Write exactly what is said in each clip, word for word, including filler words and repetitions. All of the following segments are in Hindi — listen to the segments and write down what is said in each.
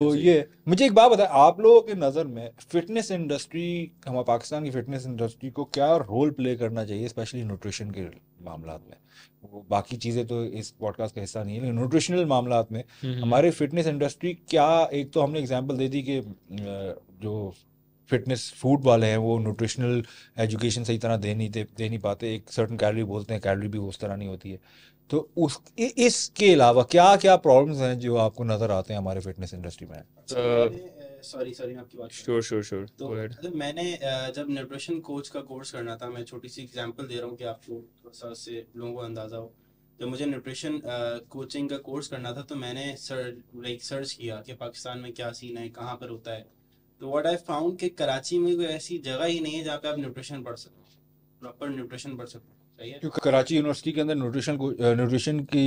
तो ये मुझे एक बात बताएं, आप लोगों के नज़र में फिटनेस इंडस्ट्री, हमारे पाकिस्तान की फिटनेस इंडस्ट्री को क्या रोल प्ले करना चाहिए, स्पेशली न्यूट्रिशन के मामला में? वो बाकी चीज़ें तो इस पॉडकास्ट का हिस्सा नहीं है, लेकिन न्यूट्रिशनल मामला में हमारे फिटनेस इंडस्ट्री क्या, एक तो हमने एग्जांपल दे दी कि जो फिटनेस फूड वाले हैं वो न्यूट्रिशनल एजुकेशन सही तरह दे नहीं दे नहीं पाते, एक सर्टन कैलोरी बोलते हैं, कैलोरी भी उस तरह नहीं होती है। तो उस इसके अलावा क्या क्या प्रॉब्लम्स हैं जो आपको नजर आते हैं हमारे फिटनेस इंडस्ट्री में? सॉरी सॉरी मैं आपकी बात श्योर श्योर श्योर तो मतलब मैंने जब न्यूट्रिशन कोच का कोर्स करना था, मैं छोटी सी एग्जांपल दे रहा हूँ कि आपको थोड़ा सा से लोगों को अंदाज़ा हो, जब मुझे न्यूट्रिशन कोचिंग का कोर्स करना था तो मैंने लाइक सर्च किया कि पाकिस्तान में क्या सीन है, कहाँ पर होता है। तो व्हाट आई फाउंड कि कराची में कोई ऐसी जगह ही नहीं है जहाँ पे आप न्यूट्रिशन पढ़ सको, प्रॉपर न्यूट्रिशन पढ़ सको। क्योंकि कराची यूनिवर्सिटी के अंदर न्यूट्रिशन न्यूट्रिशन की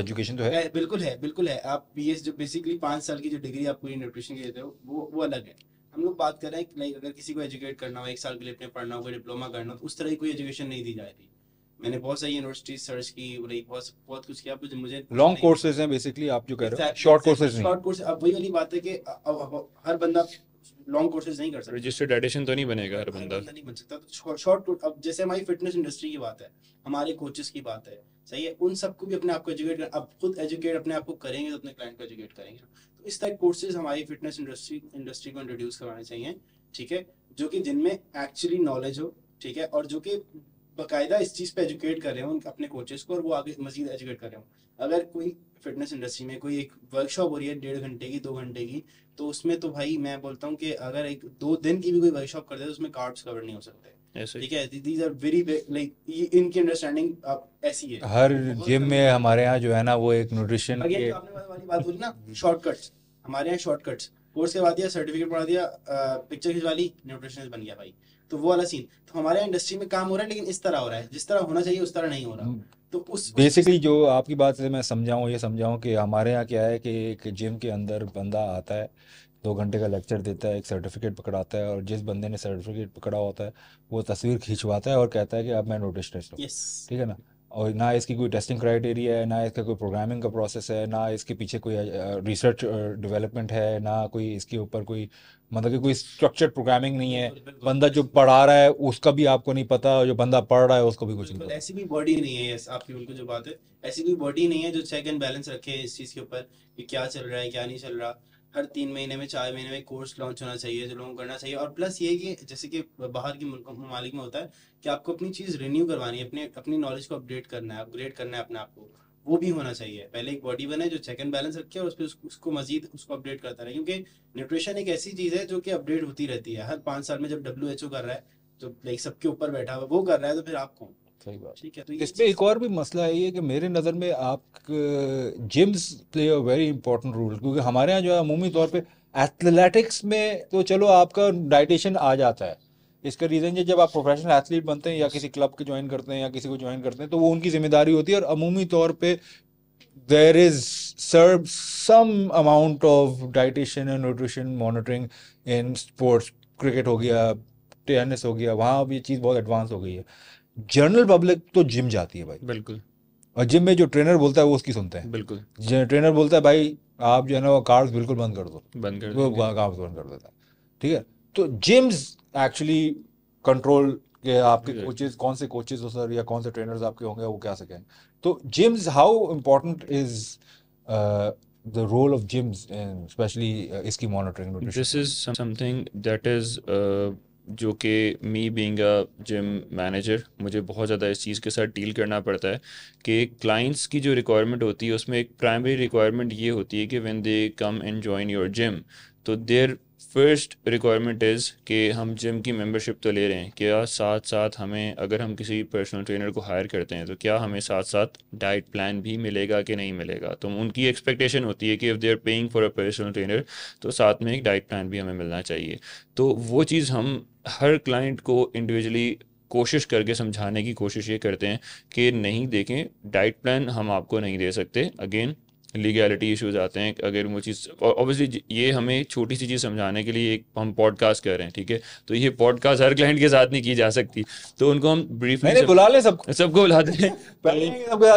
एजुकेशन तो है, बिल्कुल है, बिल्कुल है। आप बीएस जो बेसिकली पाँच साल की जो डिग्री आप पूरी न्यूट्रिशन की देते हो वो वो अलग है। हम लोग बात कर रहे हैं लाइक अगर किसी को एजुकेट करना हो, एक साल के लिए अपने पढ़ना हो, कोई डिप्लोमा करना हो, तो उस तरह की कोई एजुकेशन नहीं दी जाती। मैंने बहुत सारी यूनिवर्सिटी सर्च की, बहुत बहुत कुछ किया, मुझे लॉन्ग कोर्सेज हैं बेसिकली आप जो कह रहे हो, शॉर्ट कोर्सेज नहीं। शॉर्ट कोर्स अब वही वाली बात है कि हर बंदा लॉन्ग कोर्सेज नहीं कर सकता, रजिस्टर्ड डाइटिशियन तो नहीं बनेगा हर बंदा, नहीं बन सकता। तो शॉर्ट, अब जैसे हमारी फिटनेस इंडस्ट्री की बात है, हमारे कोचेस की बात है, सही है, उन सबको भी अपने आप को एजुकेट कर, अब खुद एजुकेट अपने आप को करेंगे तो अपने क्लाइंट को एजुकेट करेंगे। तो इस तरह कोर्सेज हमारी फिटनेस इंडस्ट्री इंडस्ट्री को इंट्रोड्यूस करवाने चाहिए, ठीक है, जो कि जिनमें एक्चुअली नॉलेज हो, ठीक है, और जो कि बाकायदा इस चीज़ पे एजुकेट कर रहे हो अपने कोचेस को और वो आगे मजीद एजुकेट कर रहे हो। अगर कोई फिटनेस इंडस्ट्री में कोई एक वर्कशॉप हो रही है डेढ़ घंटे की, दो घंटे की, तो उसमें तो भाई मैं बोलता हूँ कि अगर एक दो दिन की भी कोई वर्कशॉप कर दे तो उसमें कार्ब्स कवर नहीं हो सकते, ठीक है। दीज आर वेरी लाइक इनकी अंडरस्टैंडिंग आप ऐसी है हर जिम में हमारे यहाँ जो है ना वो एक न्यूट्रिशन के वाली बात बोली ना, शॉर्टकट्स हमारे यहाँ, शॉर्टकट्स कोर्स करवा दिया, सर्टिफिकेट पढ़ा दिया, पिक्चर खिंचवा ली, न्यूट्रिशनिस्ट बन गया भाई। तो वो वाला सीन तो हमारे इंडस्ट्री में काम हो रहा है, लेकिन इस तरह हो रहा है जिस तरह होना चाहिए उस तरह नहीं हो रहा। तो उस बेसिकली जो आपकी बात से मैं समझाऊँ, ये समझाऊँ कि हमारे यहाँ क्या है कि एक जिम के अंदर बंदा आता है, दो घंटे का लेक्चर देता है, एक सर्टिफिकेट पकड़ाता है, और जिस बंदे ने सर्टिफिकेट पकड़ा होता है वो तस्वीर खिंचवाता है और कहता है कि अब मैं न्यूट्रिशनिस्ट हूँ, ठीक है ना। और ना इसकी कोई टेस्टिंग क्राइटेरिया है, ना इसका कोई प्रोग्रामिंग का प्रोसेस है, ना इसके पीछे कोई रिसर्च डेवलपमेंट है, ना कोई इसके ऊपर कोई मतलब कि कोई स्ट्रक्चर्ड प्रोग्रामिंग नहीं है। बंदा जो पढ़ा रहा है उसका भी आपको नहीं पता, और जो बंदा पढ़ रहा है उसको भी कुछ नहीं पता। ऐसी भी बॉडी नहीं है, यस आपकी बिल्कुल जो बात है, ऐसी भी बॉडी नहीं है जो चेक एंड बैलेंस रखे इस चीज़ के ऊपर कि क्या चल रहा है क्या नहीं चल रहा। हर तीन महीने में, चार महीने में कोर्स लॉन्च होना चाहिए जो लोगों को करना चाहिए। और प्लस ये कि जैसे कि बाहर के ममालिक में होता है कि आपको अपनी चीज़ रिन्यू करवानी है, अपने अपनी नॉलेज को अपडेट करना है, अपग्रेड करना है अपने आप को, वो भी होना चाहिए। पहले एक बॉडी बनाए जो चेक एंड बैलेंस रखे और उस पर उसको मजीद उसको अपडेट करता रहे, क्योंकि न्यूट्रिशन एक ऐसी चीज़ है जो कि अपडेट होती रहती है। हर पाँच साल में जब डब्ल्यू एच ओ कर रहा है, जो लाइक सबके ऊपर बैठा हुआ वो कर रहा है, तो फिर आप कौन? सही बात, ठीक है। तो इसमें एक और भी मसला है ये कि मेरे नज़र में आप gyms play a very important role, क्योंकि हमारे यहाँ जो है अमूमी तौर पे एथलेटिक्स में तो चलो आपका डाइटिशियन आ जाता है। इसका रीज़न ये जब आप प्रोफेशनल एथलीट बनते हैं या किसी क्लब के ज्वाइन करते हैं या किसी को ज्वाइन करते हैं तो वो उनकी जिम्मेदारी होती है, और अमूमी तौर पर there is serve some amount of dietician and nutrition monitoring in sports. Cricket हो गया, टेनिस हो गया, वहाँ अब ये चीज़ बहुत एडवांस हो गई है। जनरल पब्लिक तो जिम जाती है भाई, बिल्कुल, और जिम में जो ट्रेनर बोलता है वो उसकी सुनते हैं, बिल्कुल। ट्रेनर बोलता है भाई आप जो है ना वो कार्ब्स बिल्कुल बंद कर दो, बंद कर दो, कार्ब्स बंद कर देता है, ठीक है। तो जिम्स एक्चुअली कंट्रोल के आपके कोचेस, कौन से कोचेस हो सर या कौन से ट्रेनर्स आपके होंगे, वो क्या सकें। तो gyms, how important is the role of gyms and especially uh, इसकी monitoring nutrition? This is something that is uh, जो कि me being a gym manager मुझे बहुत ज़्यादा इस चीज़ के साथ डील करना पड़ता है कि क्लाइंट्स की जो रिक्वायरमेंट होती है उसमें एक प्राइमरी रिक्वायरमेंट ये होती है कि when they come and join your gym तो देयर फर्स्ट रिक्वायरमेंट इज़ कि हम जिम की मेंबरशिप तो ले रहे हैं, क्या साथ साथ हमें, अगर हम किसी पर्सनल ट्रेनर को हायर करते हैं तो क्या हमें साथ साथ डाइट प्लान भी मिलेगा कि नहीं मिलेगा। तो उनकी एक्सपेक्टेशन होती है कि if they are paying for a personal trainer तो साथ में एक डाइट प्लान भी हमें मिलना चाहिए। तो वो चीज़ हम हर क्लाइंट को इंडिविजुअली कोशिश करके समझाने की कोशिश ये करते हैं कि नहीं, देखें डाइट प्लान हम आपको नहीं दे सकते, अगेन लीगैलिटी इश्यूज आते हैं अगर वो चीज़। ऑब्वियसली ये हमें छोटी सी चीज़ समझाने के लिए एक हम पॉडकास्ट कर रहे हैं, ठीक है, तो ये पॉडकास्ट हर क्लाइंट के साथ नहीं की जा सकती, तो उनको हम ब्रीफली बुला लें, सबको सबको बुलाते हैं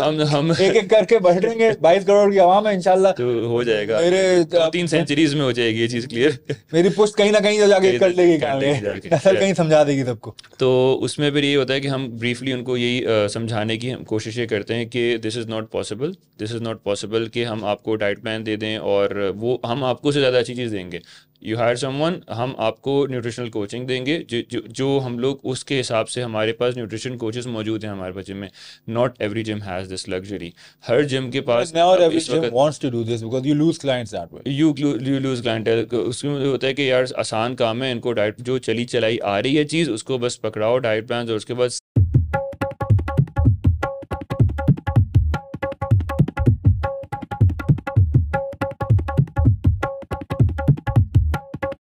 हम हम एक एक करके बैठ लेंगे। बाईस करोड़ की आवाम है, इंशाल्लाह तो हो जाएगा, मेरे तीन सेंचुरीज में हो जाएगी ये चीज़ क्लियर। मेरी पोस्ट कहीं ना कहीं जाके कर लेगी, कहीं समझा देगी सबको। तो उसमें फिर ये होता है कि हम ब्रीफली उनको यही समझाने की हम कोशिशें करते हैं कि this is not possible, this is not possible कि हम आपको डाइट प्लान दे दें और वो हम आपको से ज़्यादा अच्छी चीज़ देंगे। यू हायर समवन, हम आपको न्यूट्रिशनल कोचिंग देंगे जो जो जो हम लोग उसके हिसाब से, हमारे पास न्यूट्रिशन कोचेस मौजूद हैं हमारे पास जिम में। Not every gym has this luxury, हर जिम के पास उसमें होता है कि यार आसान काम है, इनको डाइट जो चली चलाई आ रही है चीज़ उसको बस पकड़ाओ, डाइट प्लान और उसके बाद